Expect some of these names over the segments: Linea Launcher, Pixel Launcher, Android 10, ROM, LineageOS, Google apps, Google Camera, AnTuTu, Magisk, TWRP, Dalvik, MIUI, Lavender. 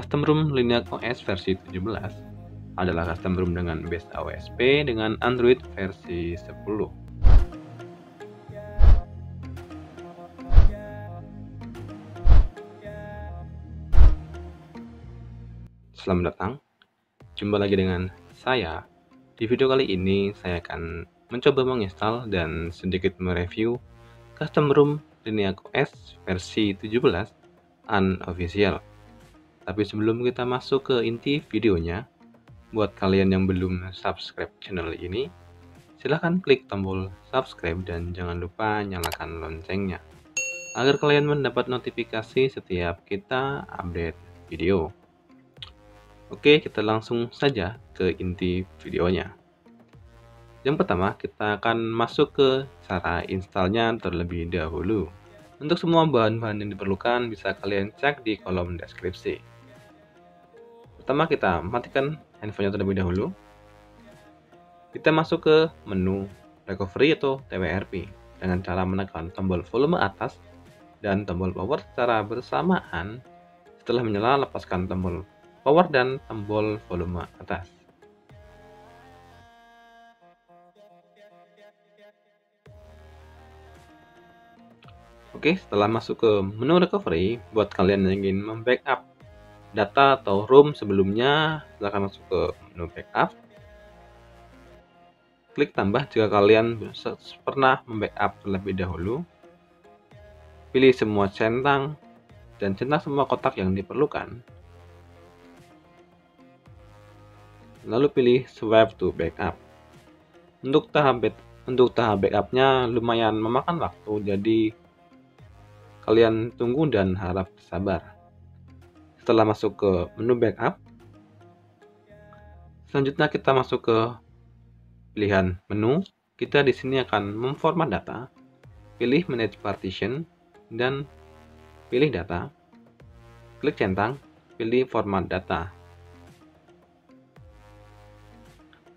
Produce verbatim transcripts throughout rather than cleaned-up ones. Custom Room LineageOS versi tujuh belas adalah custom room dengan base A W S P dengan Android versi sepuluh. Selamat datang, jumpa lagi dengan saya. Di video kali ini saya akan mencoba menginstal dan sedikit mereview custom room LineageOS versi tujuh belas unofficial. Tapi sebelum kita masuk ke inti videonya, buat kalian yang belum subscribe channel ini, silahkan klik tombol subscribe dan jangan lupa nyalakan loncengnya agar kalian mendapat notifikasi setiap kita update video. Oke, kita langsung saja ke inti videonya. Yang pertama, kita akan masuk ke cara installnya terlebih dahulu. Untuk semua bahan-bahan yang diperlukan bisa kalian cek di kolom deskripsi. Pertama, kita matikan handphonenya terlebih dahulu. Kita masuk ke menu recovery atau T W R P dengan cara menekan tombol volume atas dan tombol power secara bersamaan. Setelah menyala, lepaskan tombol power dan tombol volume atas. Oke, setelah masuk ke menu recovery, buat kalian yang ingin membackup data atau ROM sebelumnya, silahkan masuk ke menu backup. Klik tambah jika kalian pernah membackup terlebih dahulu. Pilih semua centang dan centang semua kotak yang diperlukan. Lalu pilih swipe to backup. Untuk tahap untuk tahap backupnya lumayan memakan waktu, jadi kalian tunggu dan harap sabar. Setelah masuk ke menu backup, selanjutnya kita masuk ke pilihan menu. Kita di sini akan memformat data. Pilih Manage Partition dan pilih data. Klik centang, pilih format data.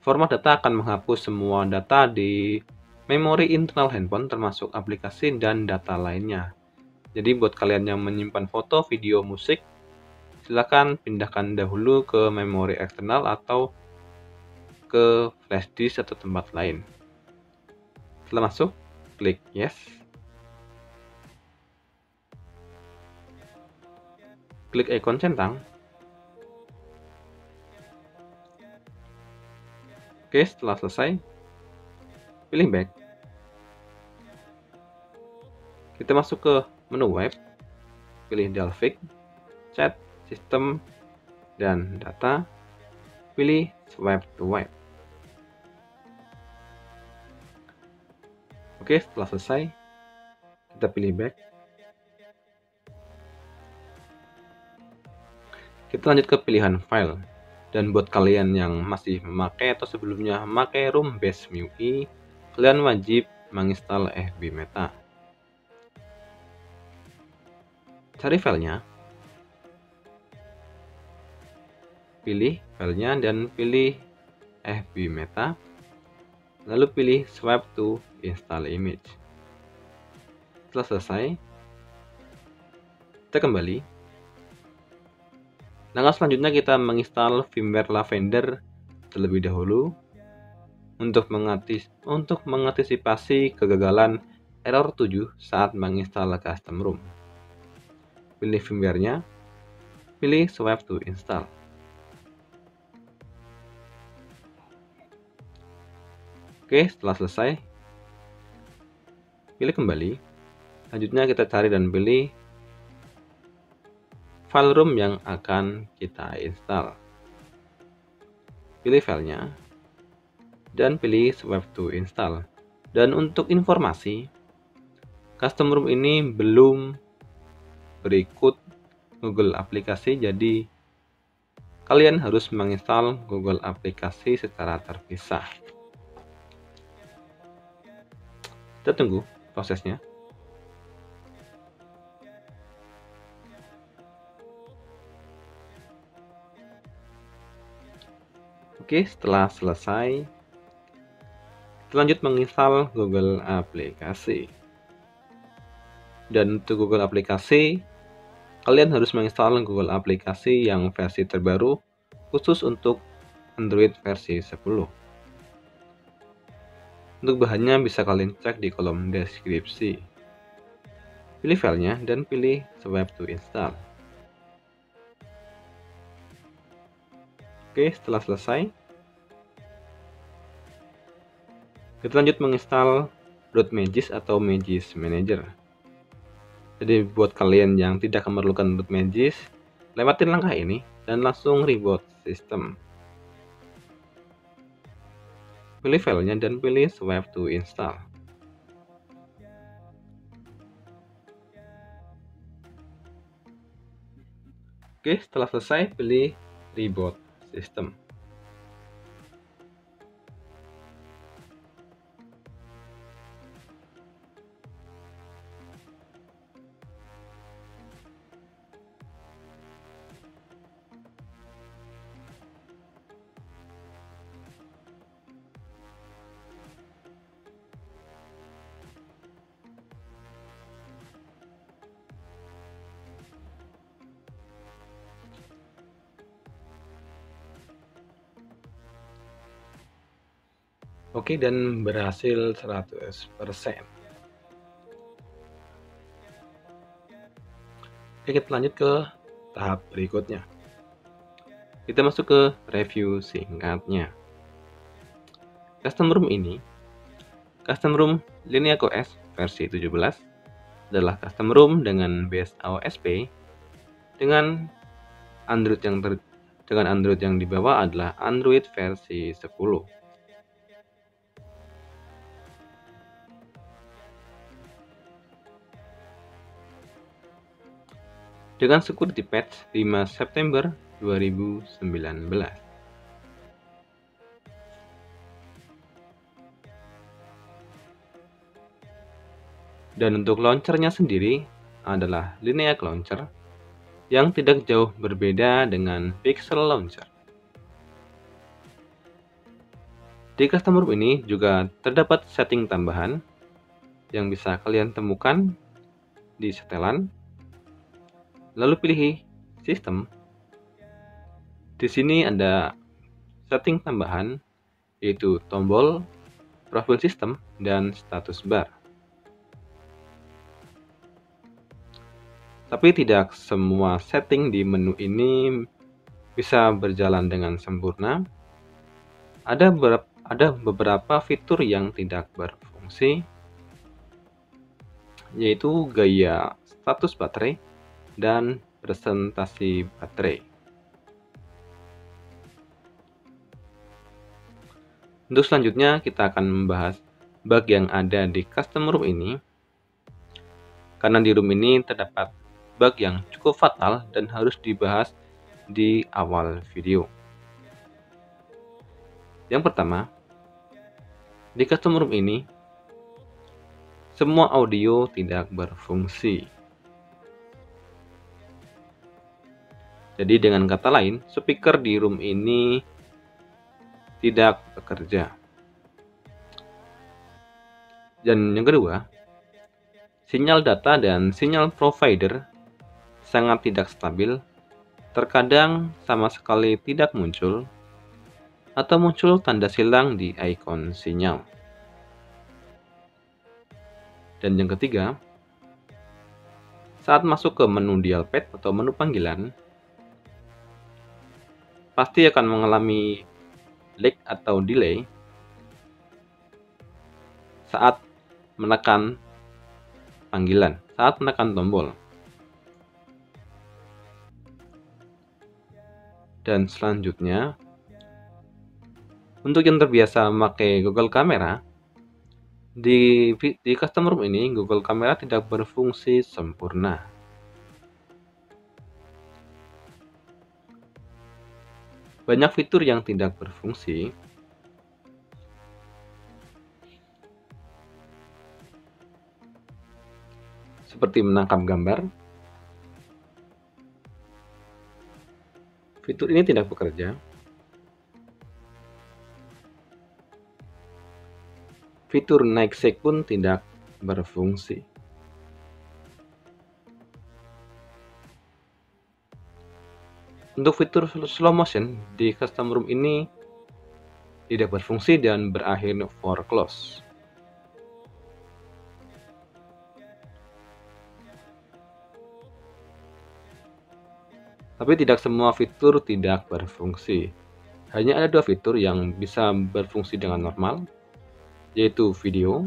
Format data akan menghapus semua data di memori internal handphone termasuk aplikasi dan data lainnya. Jadi buat kalian yang menyimpan foto, video, musik, silahkan pindahkan dahulu ke memori eksternal atau ke flash disk atau tempat lain. Setelah masuk, klik yes. Klik ikon centang. Oke, setelah selesai, pilih back. Kita masuk ke menu web, pilih Dalvik, chat, sistem, dan data, pilih swipe to web. Oke, setelah selesai, kita pilih back. Kita lanjut ke pilihan file. Dan buat kalian yang masih memakai atau sebelumnya memakai ROM base M I U I, kalian wajib menginstal F B Meta. Cari filenya, pilih filenya dan pilih F B Meta, lalu pilih swipe to install image. Setelah selesai, kita kembali. Langkah selanjutnya kita menginstal firmware Lavender terlebih dahulu untuk mengantis untuk mengantisipasi kegagalan error tujuh saat menginstal custom ROM. Pilih firmware-nya, pilih swipe to install. Oke, setelah selesai, pilih kembali. Selanjutnya kita cari dan pilih file ROM yang akan kita install. Pilih filenya dan pilih swipe to install. Dan untuk informasi, custom ROM ini belum berikut Google aplikasi, jadi kalian harus menginstal Google aplikasi secara terpisah. Kita tunggu prosesnya. Oke, setelah selesai, kita lanjut menginstal Google aplikasi. Dan untuk Google aplikasi, kalian harus menginstal Google aplikasi yang versi terbaru khusus untuk Android versi sepuluh. Untuk bahannya bisa kalian cek di kolom deskripsi. Pilih filenya dan pilih swipe to install. Oke, setelah selesai, kita lanjut menginstal .magisk atau Magisk Manager. Jadi buat kalian yang tidak memerlukan .magisk, lewatin langkah ini dan langsung reboot sistem. Pilih filenya dan pilih swipe to install. Oke, setelah selesai pilih reboot sistem. Oke, dan berhasil seratus persen. Oke, kita lanjut ke tahap berikutnya. Kita masuk ke review singkatnya. Custom ROM ini, Custom ROM LineageOS versi tujuh belas adalah custom ROM dengan base O S P dengan Android yang ter, dengan Android yang dibawa adalah Android versi sepuluh. Dengan security patch lima September dua ribu sembilan belas. Dan untuk launchernya sendiri adalah Linea Launcher yang tidak jauh berbeda dengan Pixel Launcher. Di custom ROM ini juga terdapat setting tambahan yang bisa kalian temukan di setelan. Lalu pilih sistem. Di sini ada setting tambahan yaitu tombol, profil sistem, dan status bar. Tapi tidak semua setting di menu ini bisa berjalan dengan sempurna. Ada beberapa, ada beberapa fitur yang tidak berfungsi, yaitu gaya status baterai dan presentasi baterai. Untuk selanjutnya kita akan membahas bug yang ada di custom ROM ini, karena di ROM ini terdapat bug yang cukup fatal dan harus dibahas di awal video. Yang pertama, di custom ROM ini semua audio tidak berfungsi. Jadi dengan kata lain, speaker di ROM ini tidak bekerja. Dan yang kedua, sinyal data dan sinyal provider sangat tidak stabil, terkadang sama sekali tidak muncul, atau muncul tanda silang di ikon sinyal. Dan yang ketiga, saat masuk ke menu dialpad atau menu panggilan, pasti akan mengalami lag atau delay saat menekan panggilan, saat menekan tombol. Dan selanjutnya, untuk yang terbiasa memakai Google Camera, di, di custom ROM ini Google Camera tidak berfungsi sempurna. Banyak fitur yang tidak berfungsi. Seperti menangkap gambar. Fitur ini tidak bekerja. Fitur naik seg pun tidak berfungsi. Untuk fitur slow motion di custom ROM ini tidak berfungsi dan berakhir for close. Tapi tidak semua fitur tidak berfungsi. Hanya ada dua fitur yang bisa berfungsi dengan normal, yaitu video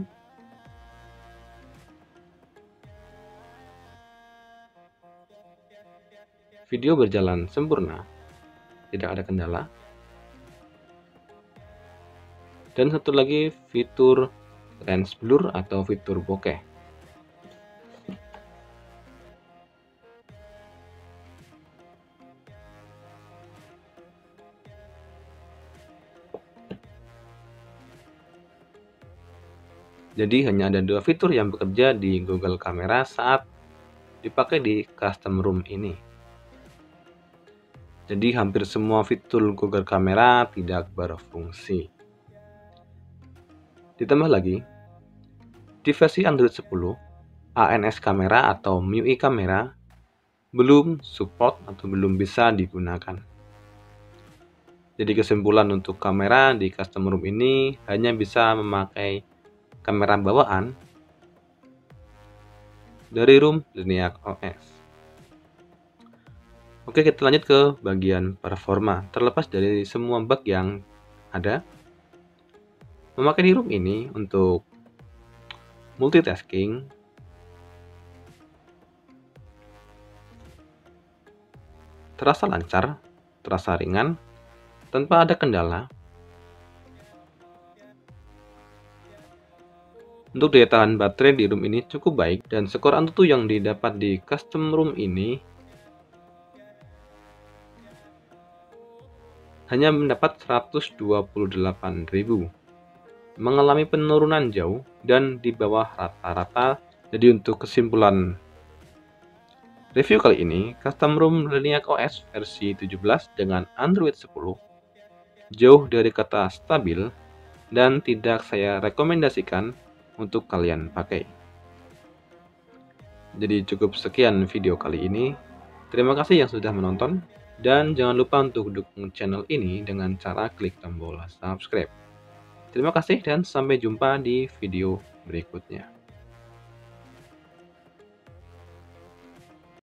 video berjalan sempurna, tidak ada kendala, dan satu lagi fitur lens blur atau fitur bokeh. Jadi hanya ada dua fitur yang bekerja di Google Camera saat dipakai di custom ROM ini. Jadi hampir semua fitur Google Camera tidak berfungsi. Ditambah lagi, di versi Android sepuluh, A N S Camera atau M I U I Camera belum support atau belum bisa digunakan. Jadi kesimpulan untuk kamera di custom ROM ini hanya bisa memakai kamera bawaan dari ROM LineageOS. Oke, kita lanjut ke bagian performa. Terlepas dari semua bug yang ada, memakai di ROM ini untuk multitasking, terasa lancar, terasa ringan, tanpa ada kendala. Untuk daya tahan baterai di ROM ini cukup baik, dan skor AnTuTu yang didapat di custom ROM ini hanya mendapat seratus dua puluh delapan ribu, mengalami penurunan jauh dan di bawah rata-rata. Jadi untuk kesimpulan review kali ini, custom ROM LineageOS versi tujuh belas dengan Android sepuluh jauh dari kata stabil dan tidak saya rekomendasikan untuk kalian pakai. Jadi cukup sekian video kali ini. Terima kasih yang sudah menonton, dan jangan lupa untuk dukung channel ini dengan cara klik tombol subscribe. Terima kasih dan sampai jumpa di video berikutnya.